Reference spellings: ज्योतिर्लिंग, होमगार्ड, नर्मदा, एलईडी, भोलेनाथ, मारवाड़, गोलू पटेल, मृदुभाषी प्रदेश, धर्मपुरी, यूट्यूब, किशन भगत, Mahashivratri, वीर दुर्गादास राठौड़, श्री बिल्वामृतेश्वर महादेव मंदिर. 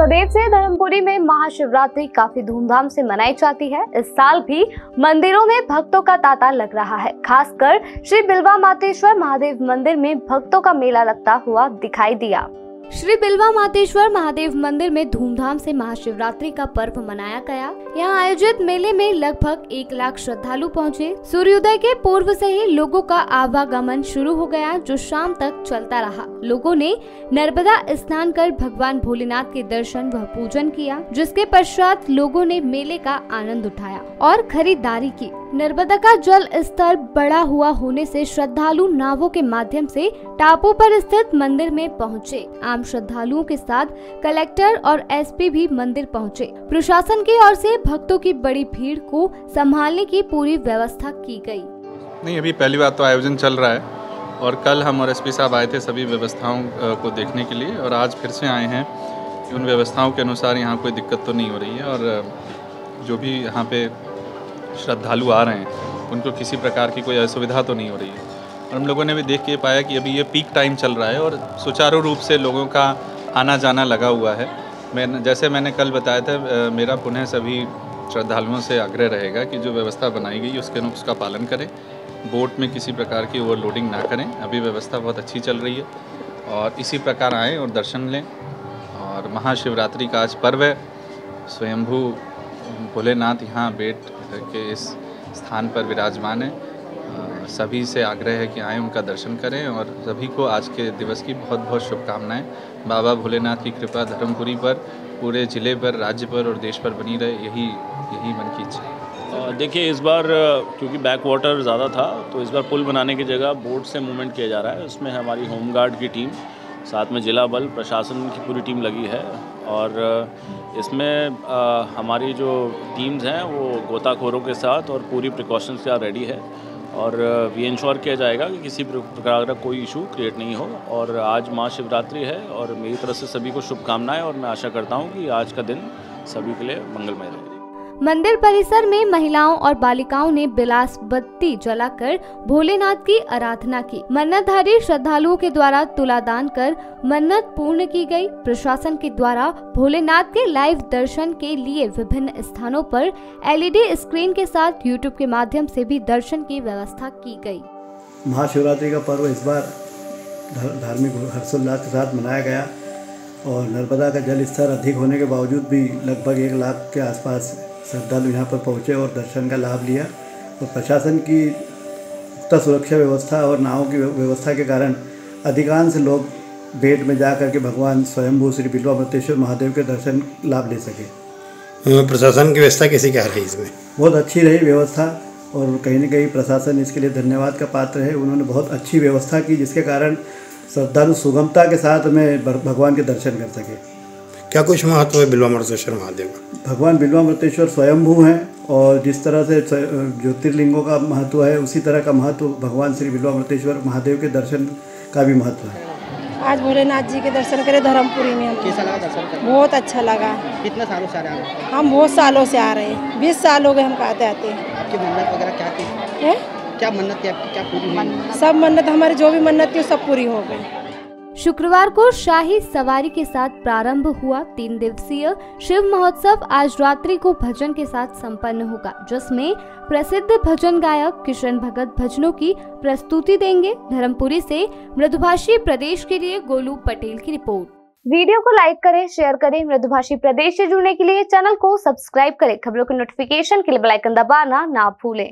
सदैव से धर्मपुरी में महाशिवरात्रि काफी धूमधाम से मनाई जाती है। इस साल भी मंदिरों में भक्तों का तांता लग रहा है। खासकर श्री बिल्वामृतेश्वर महादेव मंदिर में भक्तों का मेला लगता हुआ दिखाई दिया। श्री बिल्वामृतेश्वर महादेव मंदिर में धूमधाम से महाशिवरात्रि का पर्व मनाया गया। यहां आयोजित मेले में लगभग 1 लाख श्रद्धालु पहुंचे। सूर्योदय के पूर्व से ही लोगों का आवागमन शुरू हो गया, जो शाम तक चलता रहा। लोगों ने नर्मदा स्नान कर भगवान भोलेनाथ के दर्शन व पूजन किया, जिसके पश्चात लोगों ने मेले का आनंद उठाया और खरीदारी की। नर्मदा का जल स्तर बढ़ा हुआ होने से श्रद्धालु नावों के माध्यम से टापू पर स्थित मंदिर में पहुंचे। आम श्रद्धालुओं के साथ कलेक्टर और एसपी भी मंदिर पहुंचे। प्रशासन की ओर से भक्तों की बड़ी भीड़ को संभालने की पूरी व्यवस्था की गई। नहीं, अभी पहली बार तो आयोजन चल रहा है और कल हम और एसपी साहब आए थे सभी व्यवस्थाओं को देखने के लिए, और आज फिर से आए हैं। उन व्यवस्थाओं के अनुसार यहाँ कोई दिक्कत तो नहीं हो रही है, और जो भी यहाँ पे श्रद्धालु आ रहे हैं उनको किसी प्रकार की कोई असुविधा तो नहीं हो रही है। और हम लोगों ने भी देख के पाया कि अभी ये पीक टाइम चल रहा है और सुचारू रूप से लोगों का आना जाना लगा हुआ है। जैसे मैंने कल बताया था, मेरा पुनः सभी श्रद्धालुओं से आग्रह रहेगा कि जो व्यवस्था बनाई गई उसका पालन करें। बोट में किसी प्रकार की ओवरलोडिंग ना करें। अभी व्यवस्था बहुत अच्छी चल रही है और इसी प्रकार आएँ और दर्शन लें। और महाशिवरात्रि का आज पर्व है। स्वयंभू भोलेनाथ यहाँ बेट के इस स्थान पर विराजमान है। सभी से आग्रह है कि आएँ, उनका दर्शन करें। और सभी को आज के दिवस की बहुत बहुत शुभकामनाएं। बाबा भोलेनाथ की कृपा धर्मपुरी पर, पूरे ज़िले पर, राज्य पर और देश पर बनी रहे, यही मन की इच्छा है। देखिए, इस बार क्योंकि बैक वाटर ज़्यादा था तो इस बार पुल बनाने की जगह बोट से मूवमेंट किया जा रहा है। उसमें हमारी होमगार्ड की टीम, साथ में जिला बल, प्रशासन की पूरी टीम लगी है। और इसमें हमारी जो टीम्स हैं वो गोताखोरों के साथ और पूरी प्रिकॉशंस के साथ रेडी है। और ये इंश्योर किया जाएगा कि किसी प्रकार का कोई इशू क्रिएट नहीं हो। और आज महाशिवरात्रि है और मेरी तरफ से सभी को शुभकामनाएं, और मैं आशा करता हूं कि आज का दिन सभी के लिए मंगलमय रहे। मंदिर परिसर में महिलाओं और बालिकाओं ने बिलास बत्ती जलाकर भोलेनाथ की आराधना की। मन्नतधारी श्रद्धालुओं के द्वारा तुलादान कर मन्नत पूर्ण की गई। प्रशासन के द्वारा भोलेनाथ के लाइव दर्शन के लिए विभिन्न स्थानों पर एलईडी स्क्रीन के साथ यूट्यूब के माध्यम से भी दर्शन की व्यवस्था की गई। महाशिवरात्रि का पर्व इस बार धार्मिक हर्षोल्लास के साथ मनाया गया और नर्मदा का जल स्तर अधिक होने के बावजूद भी लगभग 1 लाख के आसपास श्रद्धालु यहाँ पर पहुँचे और दर्शन का लाभ लिया। और प्रशासन की उक्त सुरक्षा व्यवस्था और नावों की व्यवस्था के कारण अधिकांश लोग बेट में जा करके भगवान स्वयंभू श्री बिल्वामृतेश्वर महादेव के दर्शन लाभ ले सके। प्रशासन की व्यवस्था कैसी क्या रही? इसमें बहुत अच्छी रही व्यवस्था, और कहीं ना कहीं प्रशासन इसके लिए धन्यवाद का पात्र है। उन्होंने बहुत अच्छी व्यवस्था की जिसके कारण श्रद्धालु सुगमता के साथ में भगवान के दर्शन कर सके। क्या कुछ महत्व है बिल्वामृतेश्वर महादेव का? भगवान बिल्वामृतेश्वर स्वयंभू हैं और जिस तरह से ज्योतिर्लिंगों का महत्व है उसी तरह का महत्व भगवान श्री बिल्वामृतेश्वर महादेव के दर्शन का भी महत्व है। आज भोलेनाथ जी के दर्शन करे धर्मपुरी में। कैसा लगा दर्शन? बहुत अच्छा लगा। कितने सालों से आ रहे हैं? हम बहुत सालों से आ रहे हैं, 20 साल हो गए हमको आते आते। आपकी मन्नत वगैरह क्या थी? क्या मन्नत थी आपकी? क्या पूरी? सब मन्नत, हमारी जो भी मन्नत थी सब पूरी हो गई। शुक्रवार को शाही सवारी के साथ प्रारंभ हुआ 3 दिवसीय शिव महोत्सव। आज रात्रि को भजन के साथ संपन्न होगा, जिसमें प्रसिद्ध भजन गायक किशन भगत भजनों की प्रस्तुति देंगे। धर्मपुरी से मृदुभाषी प्रदेश के लिए गोलू पटेल की रिपोर्ट। वीडियो को लाइक करें, शेयर करें। मृदुभाषी प्रदेश से जुड़ने के लिए चैनल को सब्सक्राइब करें। खबरों के नोटिफिकेशन के लिए बेल आइकन दबाना ना भूलें।